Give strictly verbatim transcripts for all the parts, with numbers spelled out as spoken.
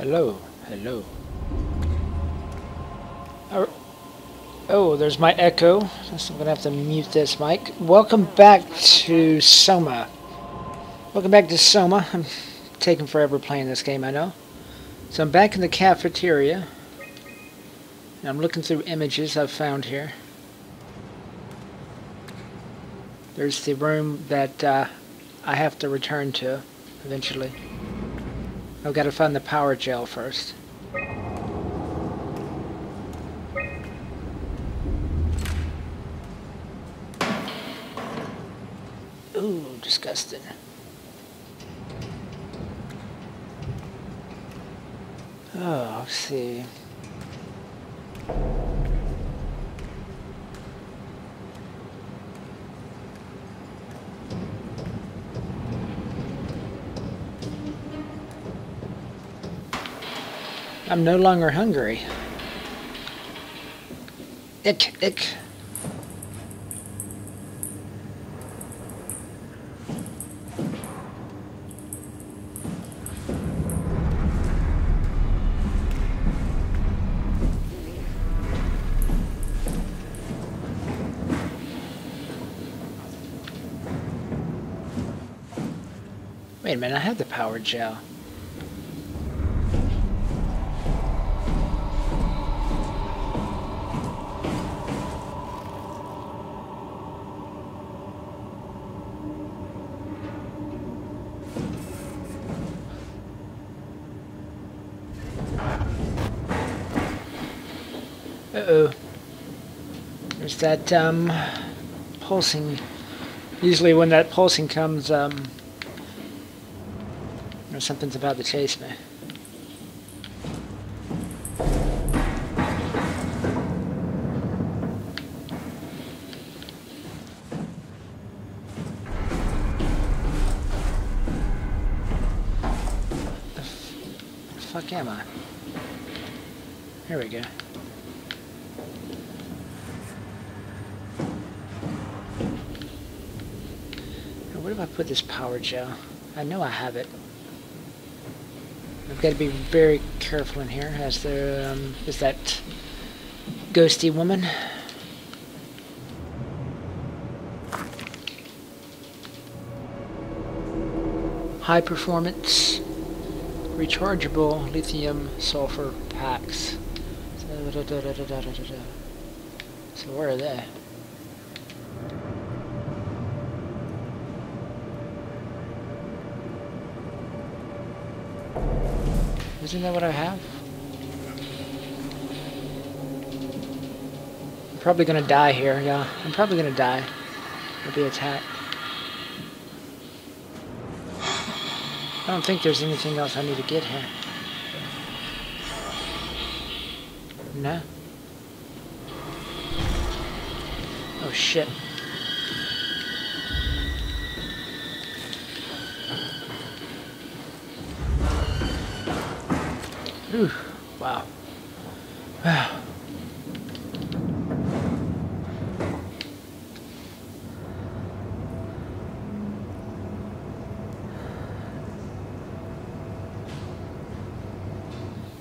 Hello, hello. Oh, there's my echo. I'm gonna have to mute this mic. Welcome back to Soma. Welcome back to Soma. I'm taking forever playing this game, I know. So I'm back in the cafeteria. And I'm looking through images I've found here. There's the room that uh, I have to return to eventually. I've got to find the power gel first. Ooh, disgusting. Oh, let's see. I'm no longer hungry. Ick, ick. Wait a minute, I have the power gel. Uh-oh. There's that um, pulsing. Usually when that pulsing comes, um, something's about to chase me. The, f the fuck am I? Here we go. Now where do I put this power gel? I know I have it. I've got to be very careful in here, as there um, is that ghosty woman. High performance, rechargeable lithium sulfur packs. So where are they? Isn't that what I have? I'm probably gonna die here, yeah. I'm probably gonna die. I'll be attacked. I don't think there's anything else I need to get here. No? Oh shit. Ooh, wow. Wow.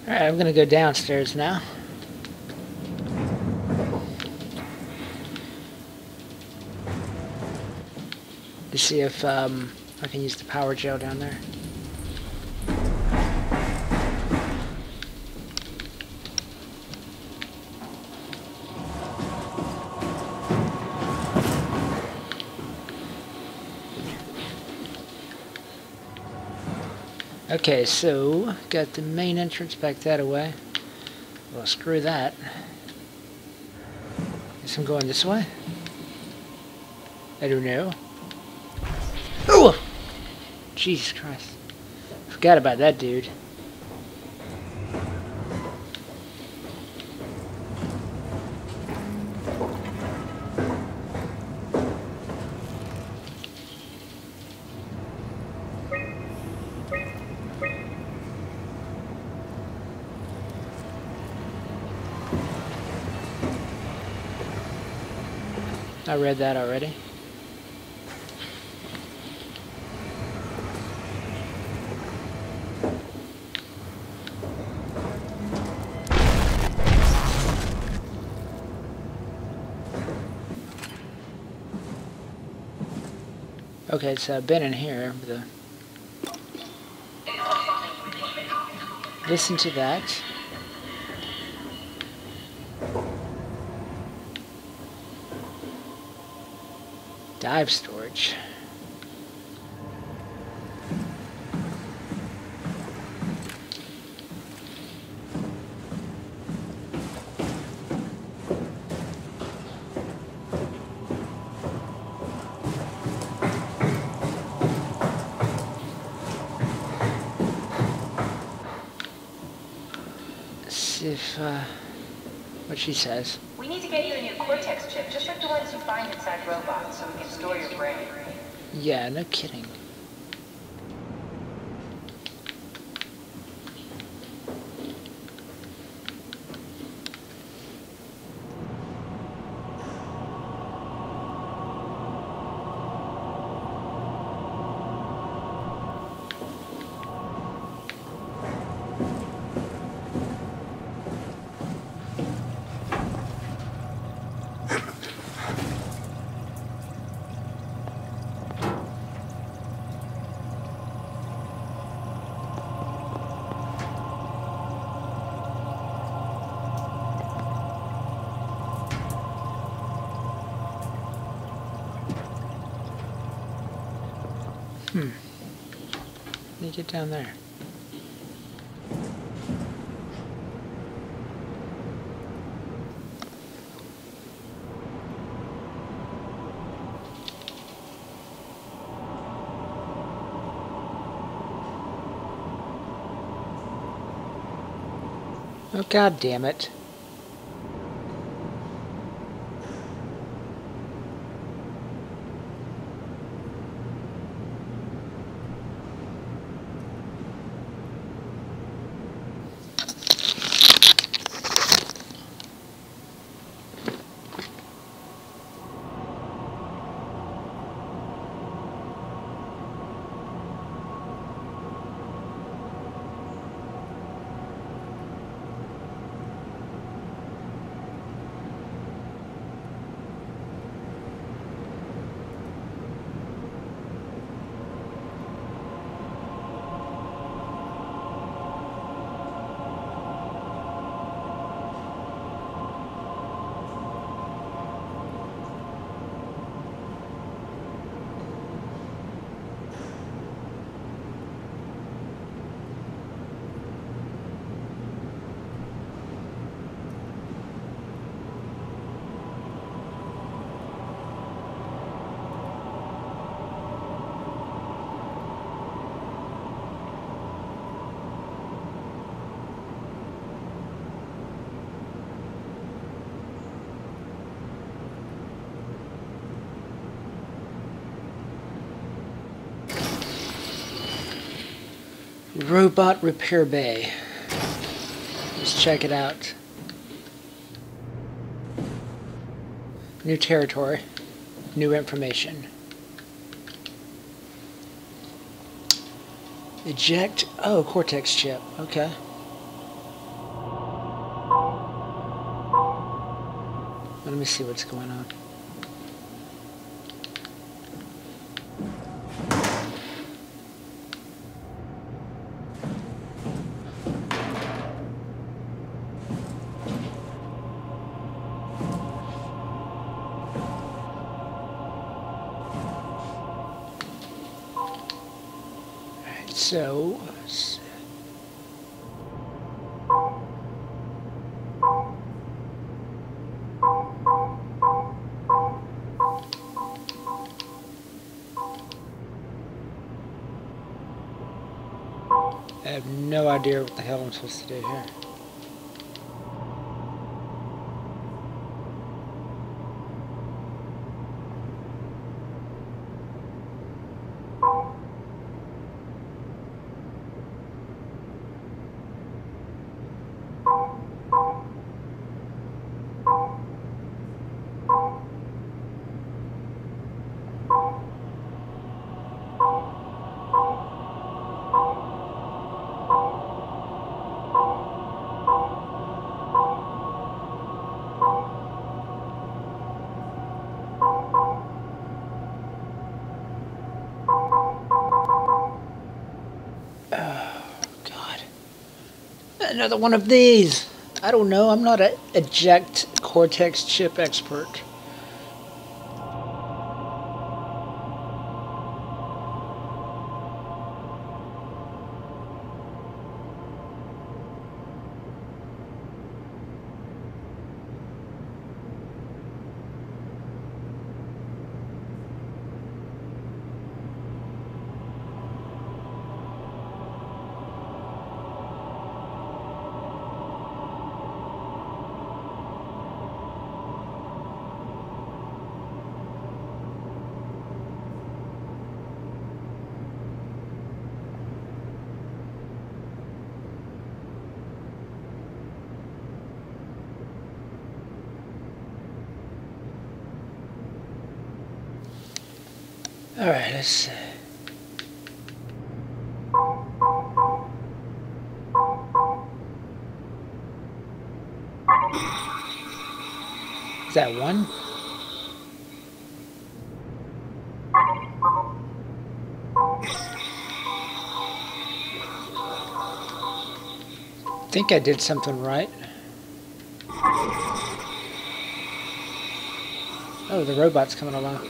Alright, I'm gonna go downstairs now. To see if um, I can use the power gel down there. Okay, so got the main entrance back that away. Well, screw that. Guess I'm going this way. I don't know. Oh, Jesus Christ! Forgot about that dude. I read that already. Okay, it's uh, been in here. The Listen to that. Dive storage. If, uh, what she says. We need to get you a new Cortex chip, just like the ones you find inside robots, so we can store your brain. Yeah, no kidding. Hmm. Let me get down there. Oh, God damn it. Robot repair bay. Let's check it out. New territory, new information. Eject. Oh, Cortex chip. Okay. Let me see what's going on. So, I have no idea what the hell I'm supposed to do here. another one of these. I don't know. I'm not a eject Cortex chip expert. All right, let's see. Is that one? I think I did something right. Oh, the robot's coming along.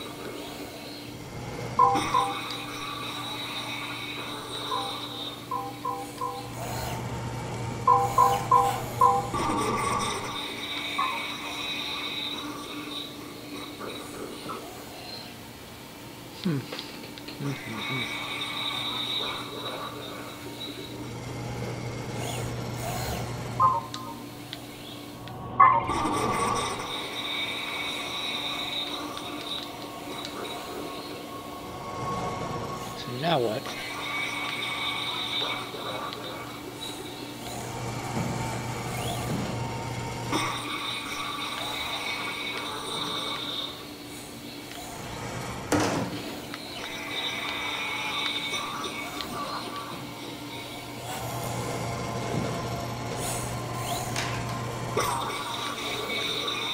Hmm. Mm-hmm, mm. So now what?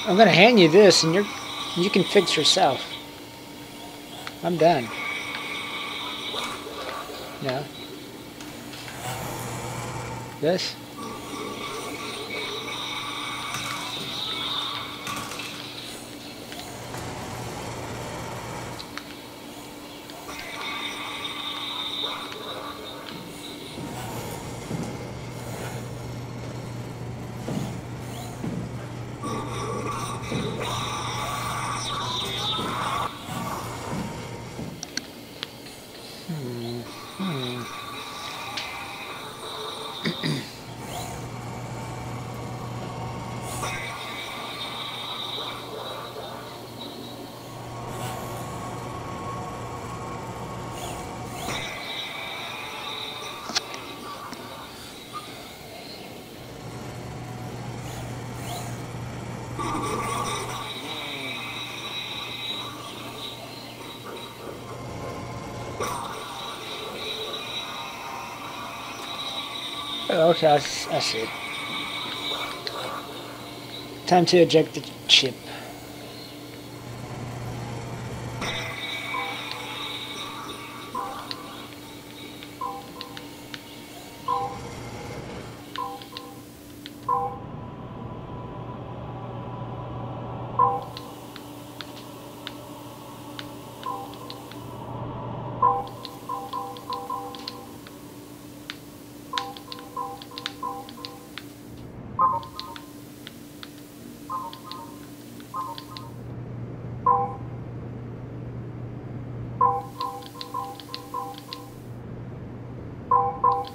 I'm gonna hand you this, and you're you can fix yourself. I'm done. Yeah. This. Okay, I see. Time to eject the chip.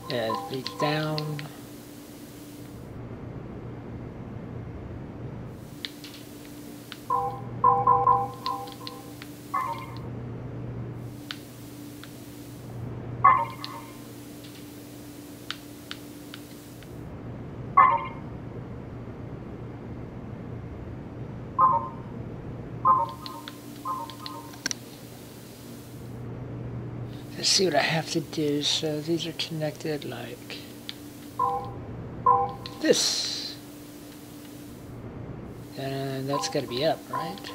Yeah, it's down. Let's see what I have to do. So these are connected like this. And that's got to be up, right?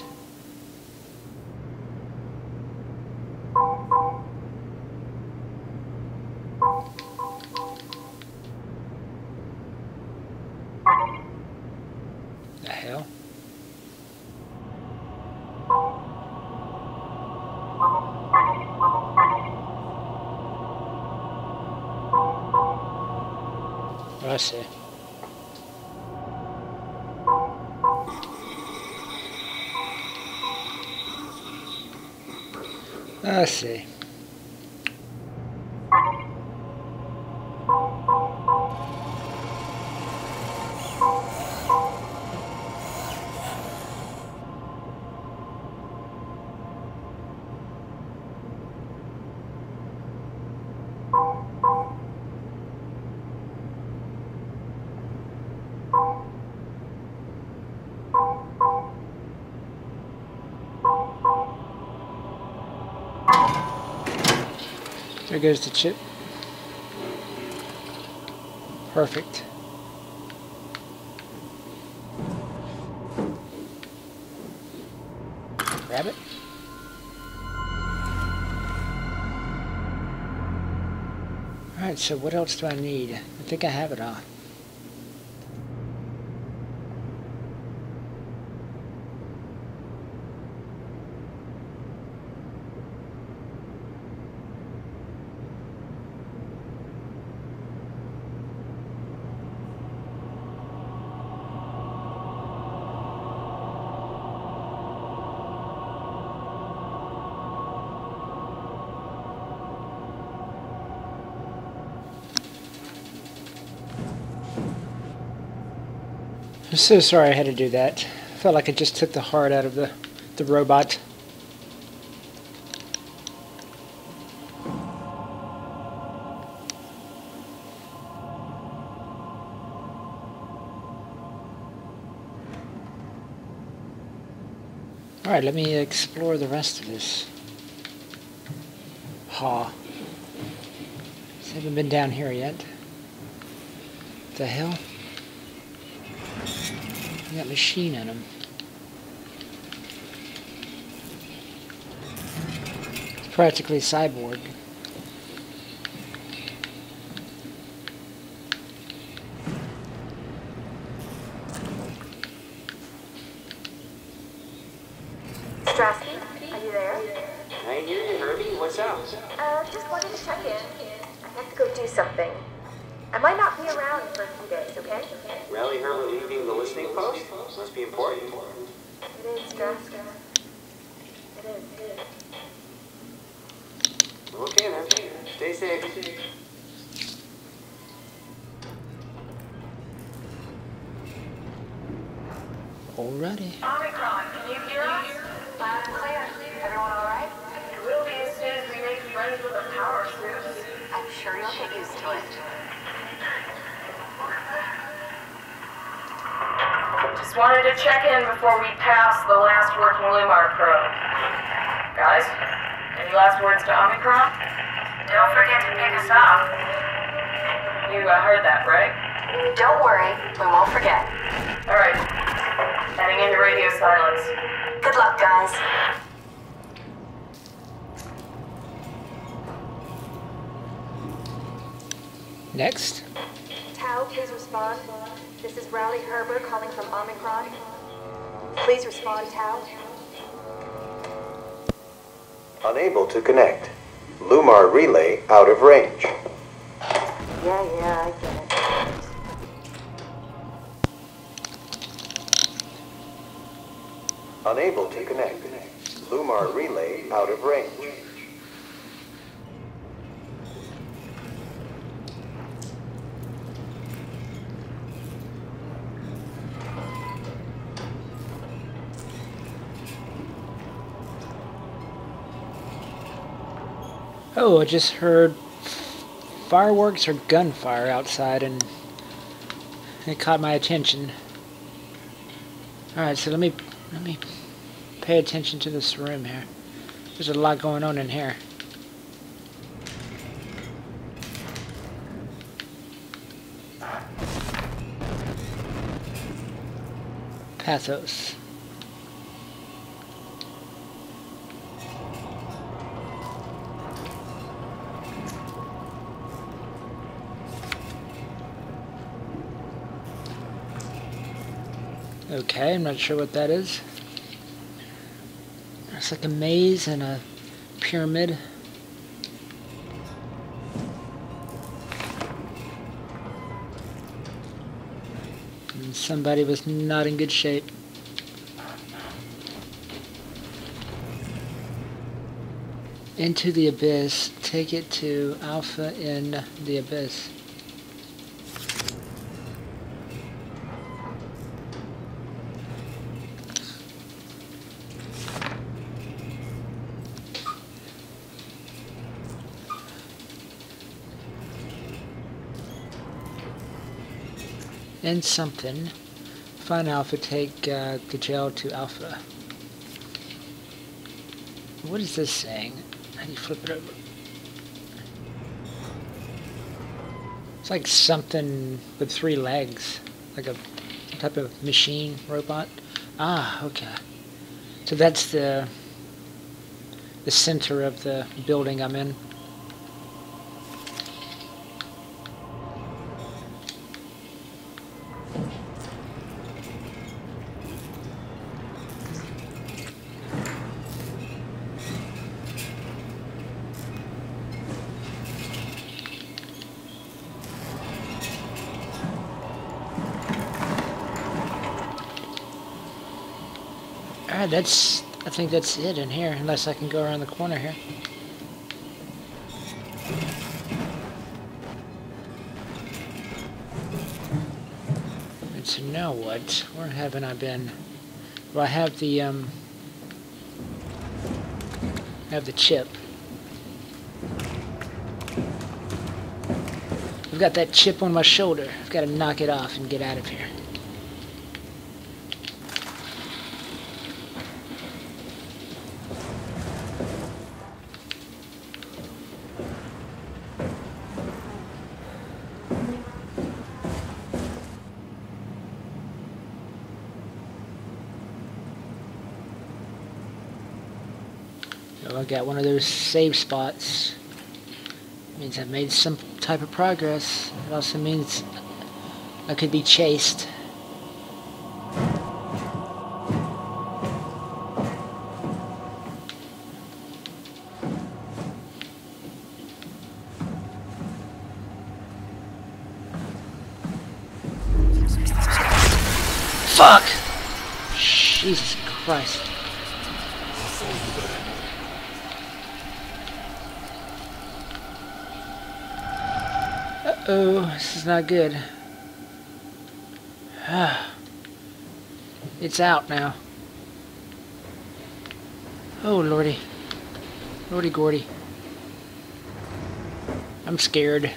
I see. I see. There goes the chip. Perfect. Grab it. Alright, so what else do I need? I think I have it on. I'm so sorry I had to do that. I felt like I just took the heart out of the, the robot. Alright, let me explore the rest of this. Ha. I haven't been down here yet. The hell? Got machine in them. It's practically a cyborg. Strasky, are you there? I hear you, Herbie. What's up? Uh, just wanted to check in. I have to go do something. I might not be around for a few days, okay? Rally Herbert leaving the listening post? Must be important. It is, Jaska. It is, it is. Okay, then. Stay safe. Alrighty. Omicron, can you hear us? Loud and clear. Everyone alright? It will be as soon as we make friends with the power suits. I'm sure you'll get used to it. Just wanted to check in before we pass the last working Lumar probe. Guys, any last words to Omicron? Don't forget to pick us up. You uh, heard that, right? Don't worry, we won't forget. Alright, heading into radio silence. Good luck, guys. Next. Tao, please respond. This is Rally Herber calling from Omicron. Please respond, Tao. Unable to connect. Lumar relay out of range. Yeah, yeah, I get it. Unable to connect. Lumar relay out of range. Oh, I just heard fireworks or gunfire outside, and it caught my attention. All right, so let me let me pay attention to this room here. There's a lot going on in here. Pathos. Okay, I'm not sure what that is. It's like a maze and a pyramid. and somebody was not in good shape. Into the abyss. Take it to Alpha in the abyss. And something. Find Alpha, take uh, the gel to Alpha. What is this saying? How do you flip it over? It's like something with three legs. Like a type of machine robot. Ah, okay. So that's the the center of the building I'm in. That's, I think that's it in here, unless I can go around the corner here. And so now what? Where haven't I been? Well, I have the, um, I have the chip. I've got that chip on my shoulder. I've got to knock it off and get out of here. Got one of those save spots. It means I've made some type of progress. It also means I could be chased. Fuck! Jesus Christ. Oh, this is not good. It's out now. Oh, lordy. Lordy Gordy. I'm scared.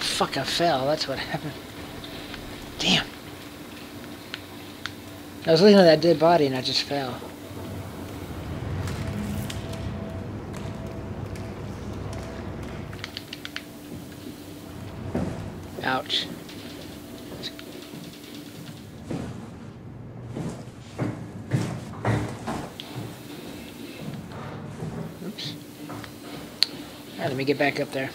Fuck, I fell. That's what happened. Damn. I was looking at that dead body and I just fell. Ouch. Oops. Alright, let me get back up there.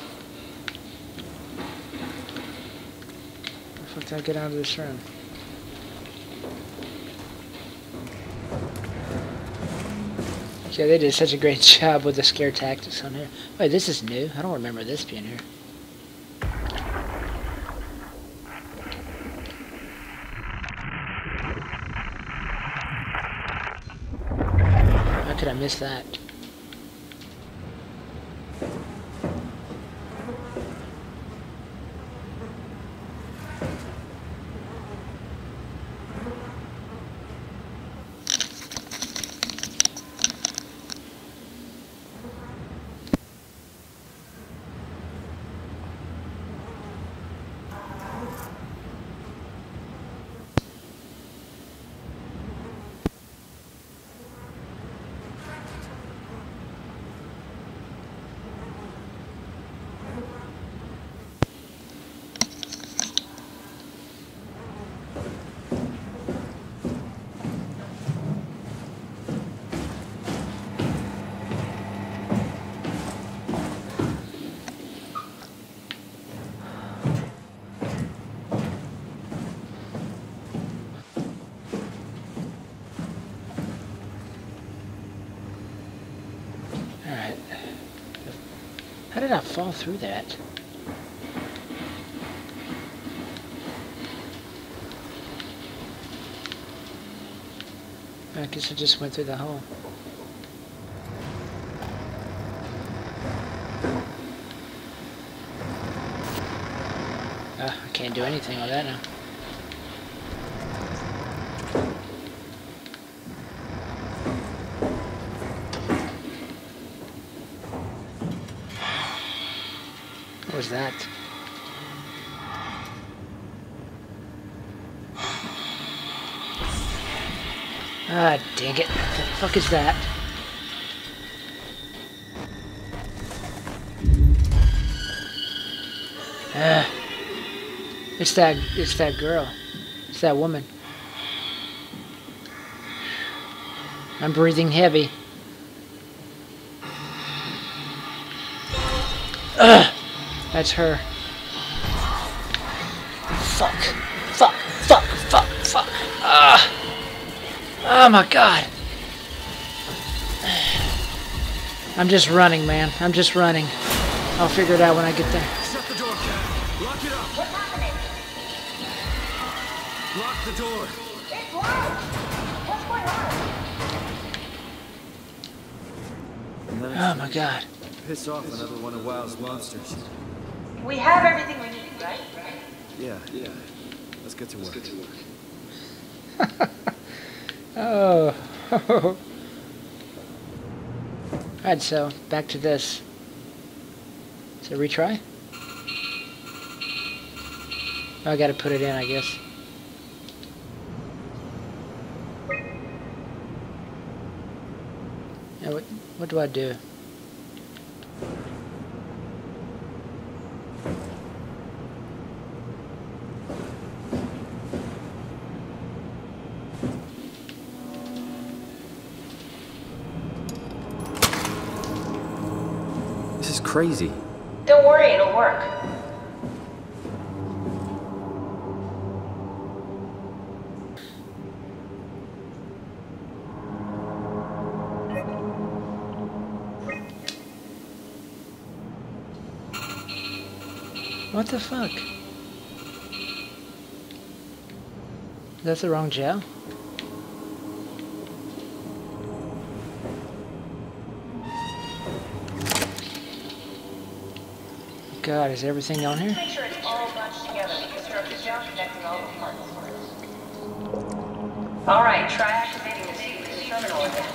I'll get out of this room. Yeah, they did such a great job with the scare tactics on here. Wait, this is new. I don't remember this being here. How could I miss that? Alright. How did I fall through that? I guess I just went through the hole. Uh, I can't do anything with that now. What was that? Ah, dang it. What the fuck is that? Ah. It's that, it's that girl. It's that woman. I'm breathing heavy. Ugh! That's her. Fuck. Fuck. Fuck. Fuck. Fuck. Ah! Oh my god. I'm just running, man. I'm just running. I'll figure it out when I get there. Shut the door, Cat. Lock it up. What's happening? Lock the door. It's locked. What's going on? Oh my god. Piss off another one of Wild's monsters. We have everything we need, right? right? Yeah, yeah. Let's get to work. Let's get to work. Oh. Alright, so back to this. So retry? Oh, I gotta put it in, I guess. Now, what, what do I do? Crazy. Don't worry, it'll work. What the fuck? That's the wrong jail? God, is everything on here? Make sure it's all bunched together because you're up to jail connecting all the parts first. All right, try activating the tube to the terminal again.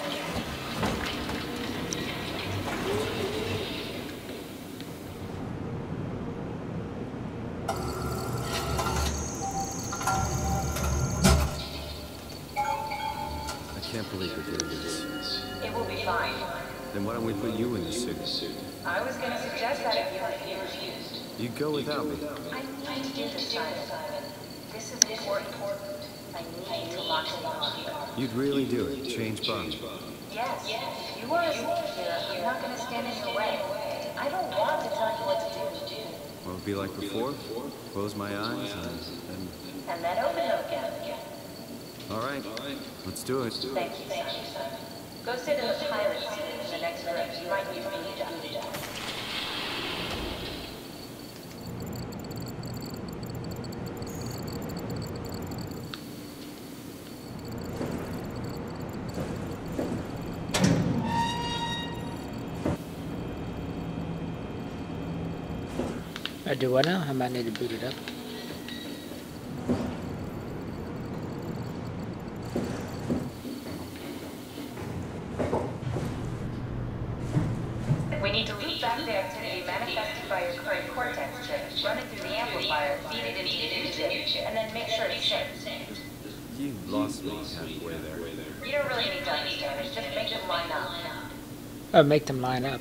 I can't believe we're doing this. It will be fine. Then why don't we put you in the suit? I was going to suggest that if you had been refused. You go without me. I need to do this, Simon. This is important. I need to lock the lock. You'd really do it. Change bonds. Yes. yes. If you are a soldier here, I'm not going to stand in your way. I don't want to tell you what to do. What would it be like before? Close my eyes and then... And then open them again. All right. Let's do it. Thank you, Simon. Go sit in the pilot seat in the next room. You might need me to do that. I do what now? I might need to boot it up. We need to loop back the activity manifested by your current Cortex chip, run it through the amplifier, feed it into the new chip, and then make sure it's synced. You lost me halfway there. You don't really need to understand it, just make them line up. Oh, make them line up.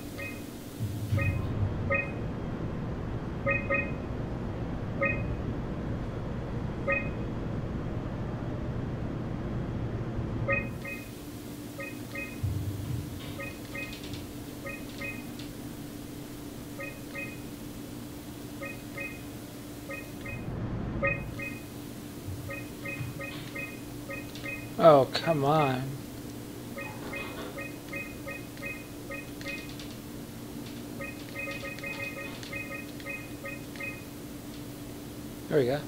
Oh, come on. There we go. Yeah.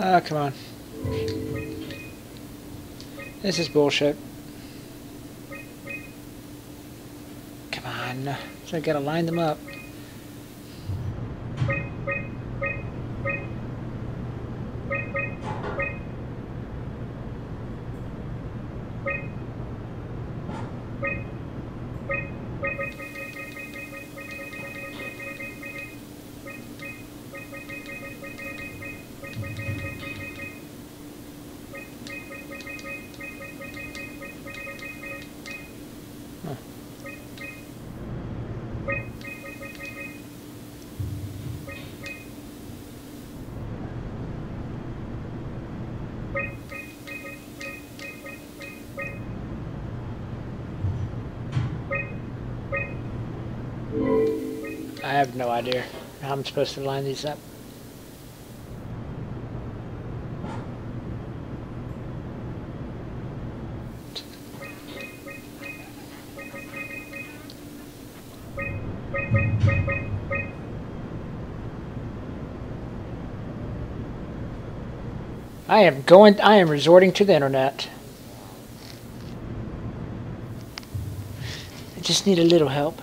Oh, come on. This is bullshit. Come on. So I gotta line them up. I have no idea how I'm supposed to line these up. I am going, I am resorting to the internet. I just need a little help.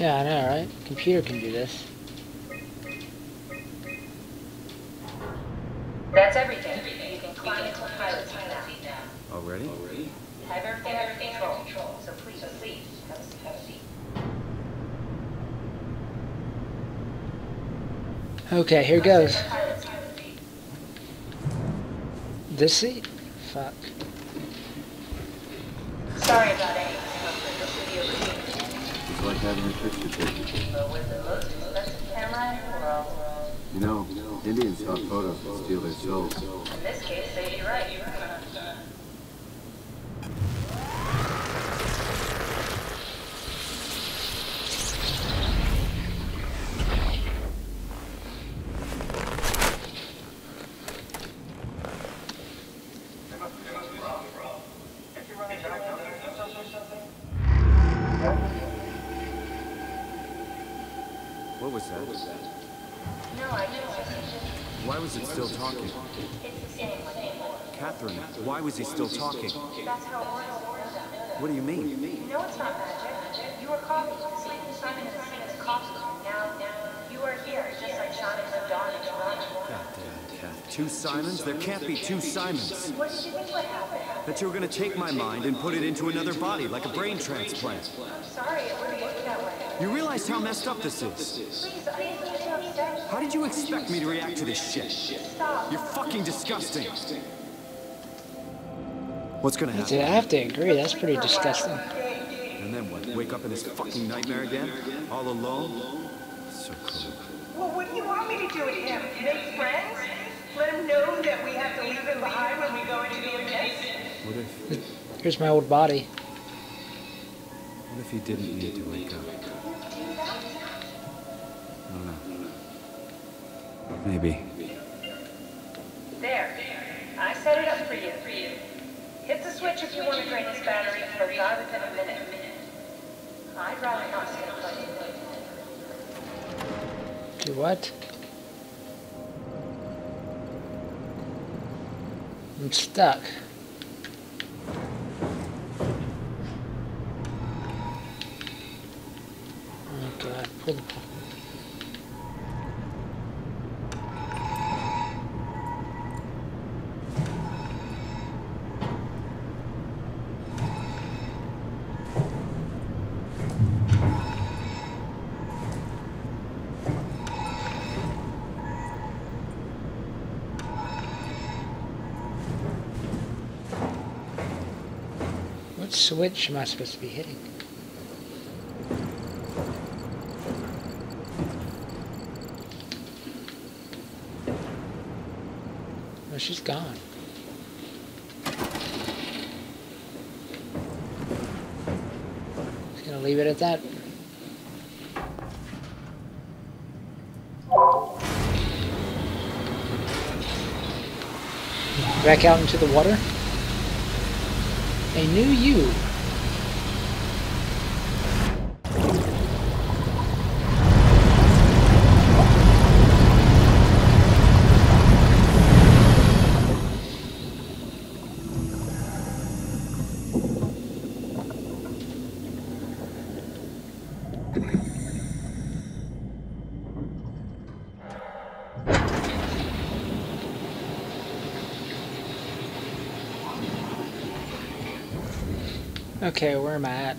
Yeah, I know, right? Computer can do this. That's everything. everything. You can climb into pilot seat now. Already? Already? Have everything under control. control. So please, so please, have a, have a seat. Okay, here goes. This seat? Fuck. Sorry about it. It's like having a picture taken. But with the most expensive camera in the world. You know, Indians thought photos would steal their souls. In this case, they you're right, you're right. Why was he still talking? That's how what do you mean? No, it's not magic. You were coffee. Sleeping Simon and Simon's coffee. Now, now, you are here, just like Sean and Don in Toronto. Goddamn cat. Two Simons? There can't be two Simons. What did you think would happen? That you were going to take my mind and put it into another body, like a brain transplant. I'm sorry, it wouldn't work that way. You realize how messed up this is? Please, I am so upset. How did you expect me to react to this shit? Stop. You're fucking disgusting. What's gonna happen? Dude, I have to agree, that's pretty disgusting. And then what? Wake up in this fucking nightmare again? All alone? So cool. Well, what do you want me to do with him? Make friends? Let him know that we have to leave him behind when we go into the abyss? What if... Here's my old body. What if he didn't need to wake up? I don't know. Maybe. There. I set it up for you. For you. Hit the switch if you want to drain this battery for God within a minute. I'd rather not sit like do what? I'm stuck. Oh God, pull the pull. Which am I supposed to be hitting? Oh, she's gone. Just gonna leave it at that. Back out into the water. A new you. Okay, where am I at?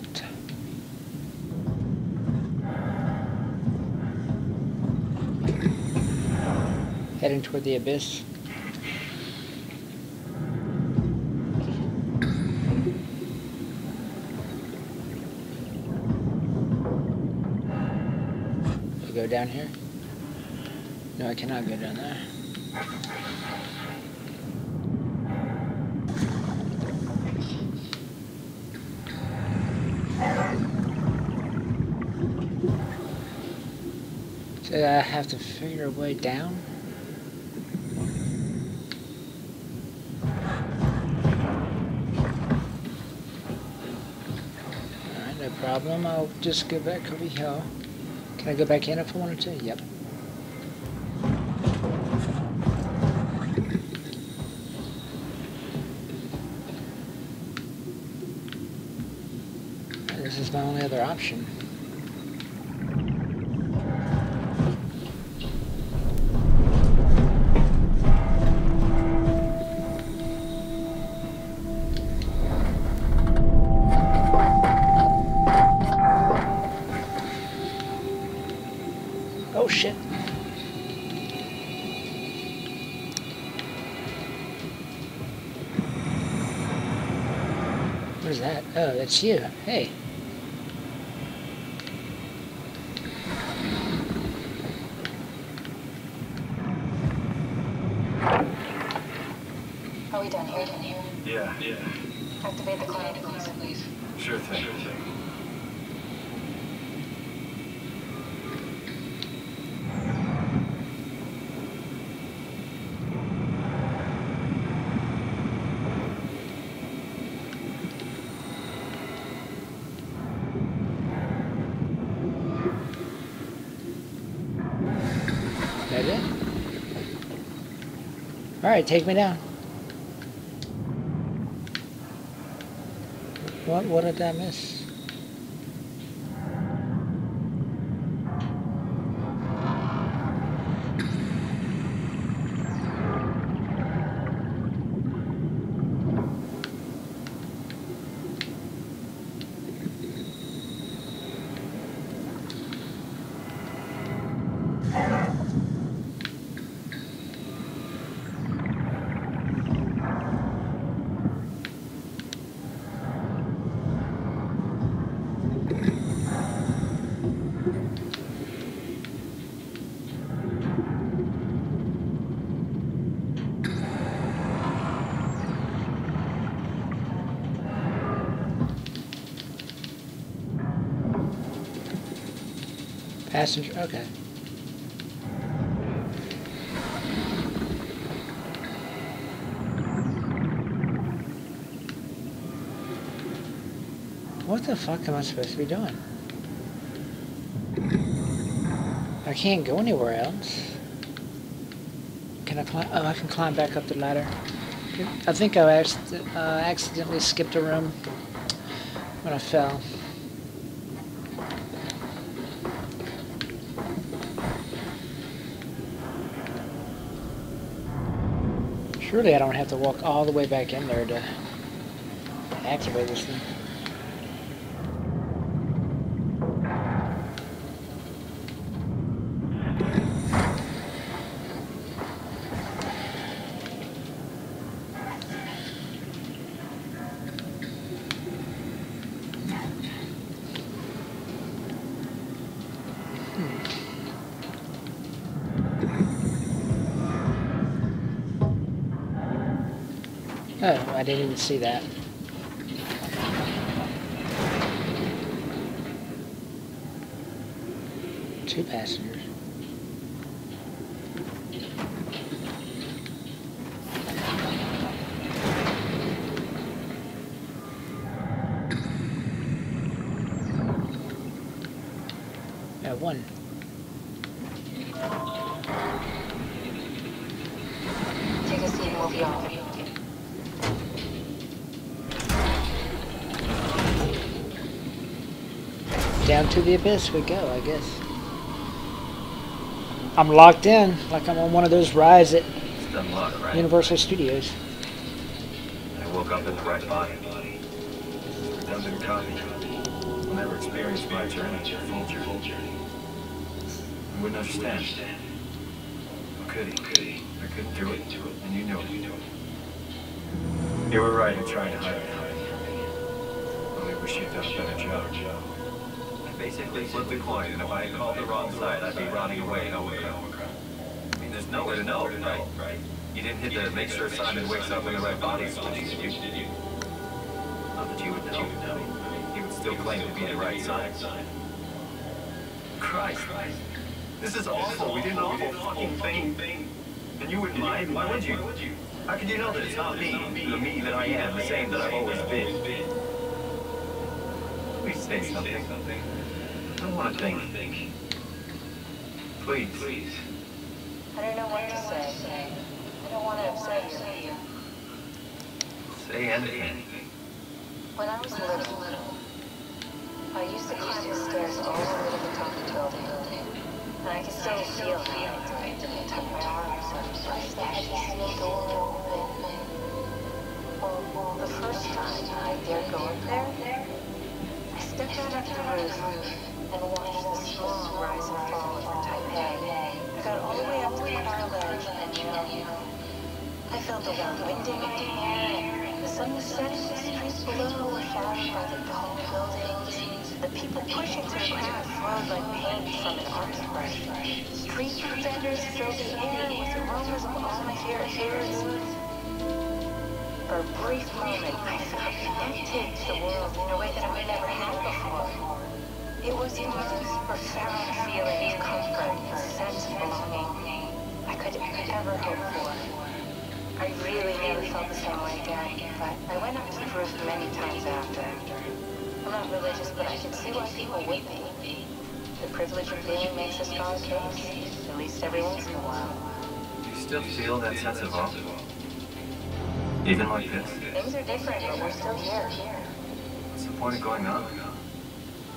Heading toward the abyss. I go down here? No, I cannot go down there. I have to figure a way down. Alright, no problem. I'll just go back over here. Can I go back in if I wanted to? Yep. This is my only other option. Who's that? Oh, that's you. Hey. Are we done here? Done here? Yeah, yeah. Activate the client, please. Sure thing. Sure thing. Alright, take me down. What, what did I miss? Passenger, okay. What the fuck am I supposed to be doing? I can't go anywhere else. Can I climb? Oh, I can climb back up the ladder. I think I uh, accidentally skipped a room when I fell. Surely I don't have to walk all the way back in there to activate this thing. Oh, I didn't even see that. Two passengers. Yeah, one. Take a seat and we'll be off. Down to the abyss we go, I guess. I'm locked in, like I'm on one of those rides at unlocked, right? Universal Studios. I woke up in the right body. Redundant copy. I'll never experience my journey, full journey. I wouldn't understand. Could he? Could he? I couldn't do it, and you know it. You were right in trying to hide it. I only wish you'd done a better job. Basically flip the coin, and if I called the wrong side, I'd be running away and overcome. I mean, there's no way to know, right? You didn't hit the make sure Simon wakes up in the right body switch, did you? Not that you would know. You would still claim to be the right side. Christ, this is awful. We did an awful fucking thing. And you wouldn't mind? Why would you? How could you know that it's not me? The me that I am, the same that I've always been. Please say something. I don't want to think. Please, please. I don't know what to say. I don't want to upset you. Say anything. When I was little, I used to climb the stairs all the way to the top of the building. And I could still feel how I died and I took my arms up so I started to see the door open. Well, the first time I dared go up there, I stepped out of the roof and watched the storm rise and fall over Taipei. I got all the way up to the far ledge, and you know, I felt the wind in my hair, and the sun was setting, the streets People were shouting by the tall buildings. The people pushing through crowds flowed like paint from an art brush. Street food vendors filled the air with aromas of all my favorite foods. For a brief moment, I felt connected to the world in a way that I never had before. It was the most profound feeling of comfort and sense of belonging I could ever hope for. I really never felt the same way again, but I went up to the roof many times after. I'm not religious, but I can see why people would be. The privilege of being makes a strong case, at least every once in a while. You still feel that sense of awe? Even like this? Things are different, but we're still here. What's the point of going on?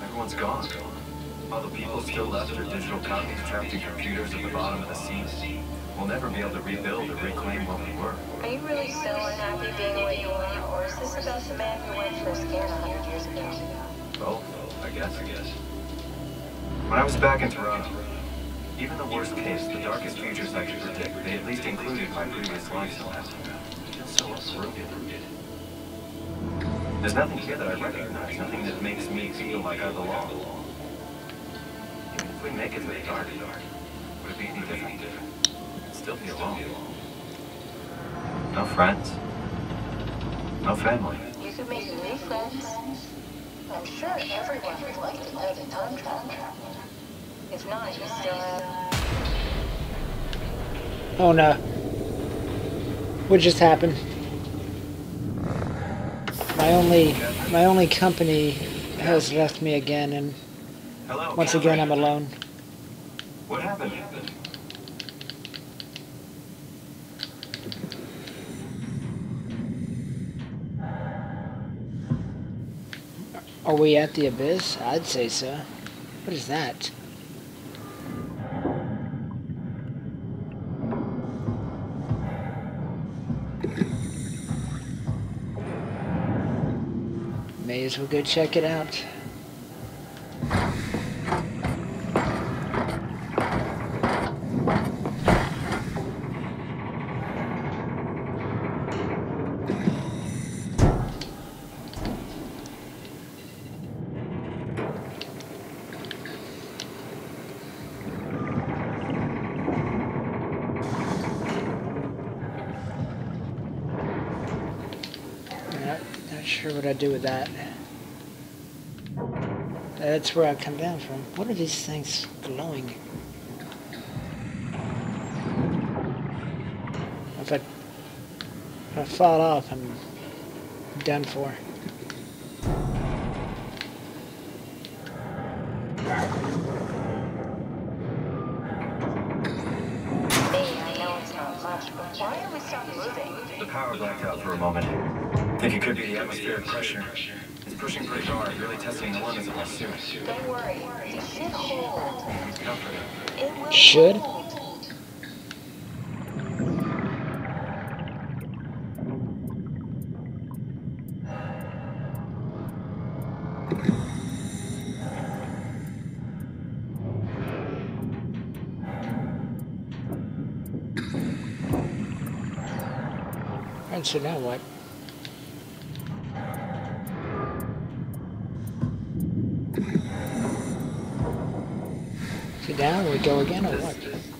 Everyone's gone. All the people still left are digital copies trapped in computers at the bottom of the sea. We'll never be able to rebuild or reclaim what we were. Are you really so unhappy being what you are, or is this about the man who went for a scan a hundred years ago? Both, I guess, I guess. When I was back in Toronto, even the worst case, the darkest futures I could predict, they at least included my previous lifestyle. It's so uprooted. There's nothing here that I recognize, nothing that makes me feel like I belong. Even if we make it to the dark, would it be any different? Still be alone. No friends. No family. You could make new friends. I'm sure everyone would like to know the time travel. If not, you still have... Oh no. What just happened? My only my only company has left me again, and Hello, once again I'm alone. What happened? Are we at the abyss? I'd say so. What is that? May as well go check it out. What I do with that. That's where I come down from. What are these things glowing? If I, if I fall off, I'm done for. Pressure. It's pushing pretty hard, really testing the limits of my suit. Don't worry, it should hold. It will should? Hold. And so now what? Down we go again, or this, what? This,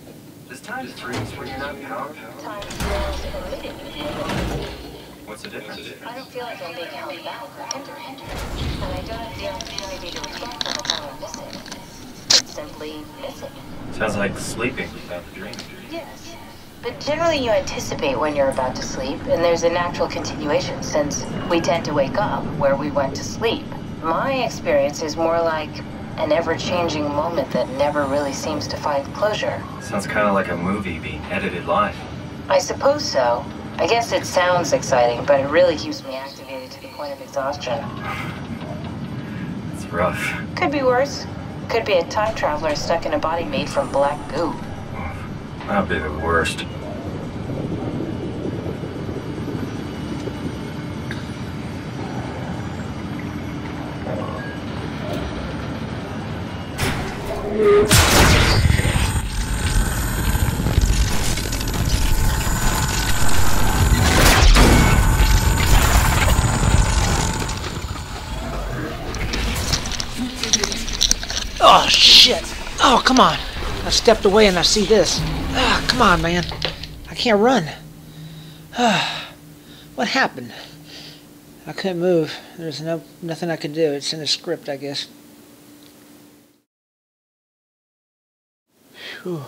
this time freeze when you're not power. Time freeze permitted. What's the difference? I don't feel like I'm being held back or hindered, and I don't have the opportunity to reflect on what I'm missing. It's simply missing. Sounds like sleeping without the dream. Yes, but generally you anticipate when you're about to sleep, and there's a natural continuation since we tend to wake up where we went to sleep. My experience is more like an ever-changing moment that never really seems to find closure. Sounds kind of like a movie being edited live. I suppose so. I guess it sounds exciting, but it really keeps me activated to the point of exhaustion. It's rough. Could be worse. Could be a time traveler stuck in a body made from black goo. That'd be the worst. Oh, shit. Oh, come on. I stepped away and I see this. Ah, come on, man. I can't run. Ah, what happened? I couldn't move. There's no nothing I could do. It's in the script, I guess. Whew.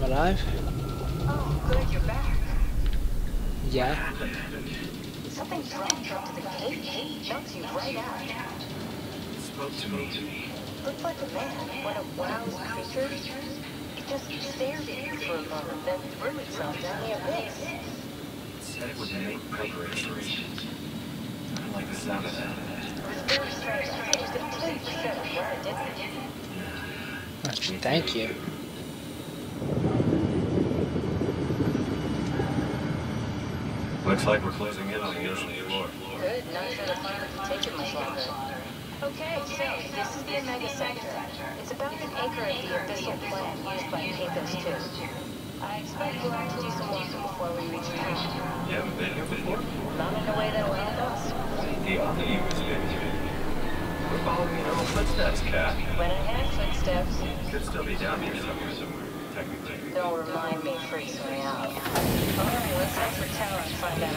Alive? Oh, good, you're back. Yeah. Something flying dropped the cave cage, jumps you right out. Spoke to me. Looked like a man. What a wild creature. It just stared at you for a moment, then threw itself down the abyss. It said it would make preparations. I like the sound of that. It was very strange. It was a big set of words, didn't it? Thank you. Looks like we're closing in on the ocean floor. Good, not sure the climate can take it much longer. Okay, so this is the Omega Sector. It's about an acre of the abyssal plant used by Pathos too. I expect we'll have to do some walking before we reach the ocean. Yeah, we've been here before. Not in a way that'll end us. The Omni was big. We're following in our own footsteps, Cat. When I had footsteps. Could still be down here somewhere, somewhere, technically. Don't remind me, freaks me out. Alright, let's head for tower and find that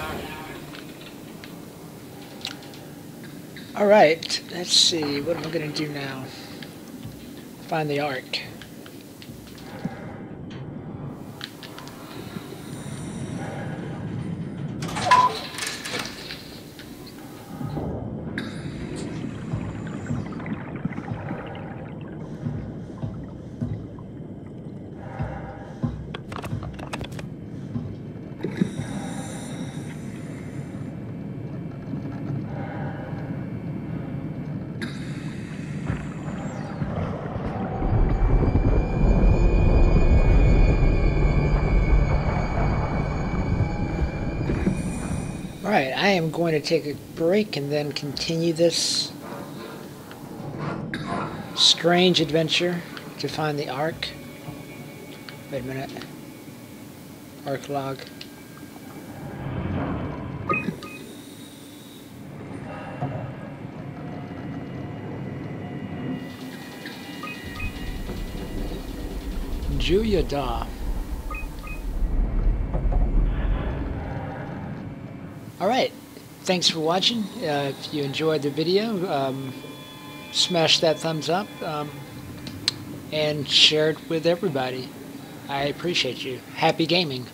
arc. Alright, let's see. What am I going to do now? Find the arc. Alright, I am going to take a break and then continue this strange adventure to find the Ark. Wait a minute. Ark log. Julia Da. Alright, thanks for watching. Uh, if you enjoyed the video, um, smash that thumbs up um, and share it with everybody. I appreciate you. Happy gaming.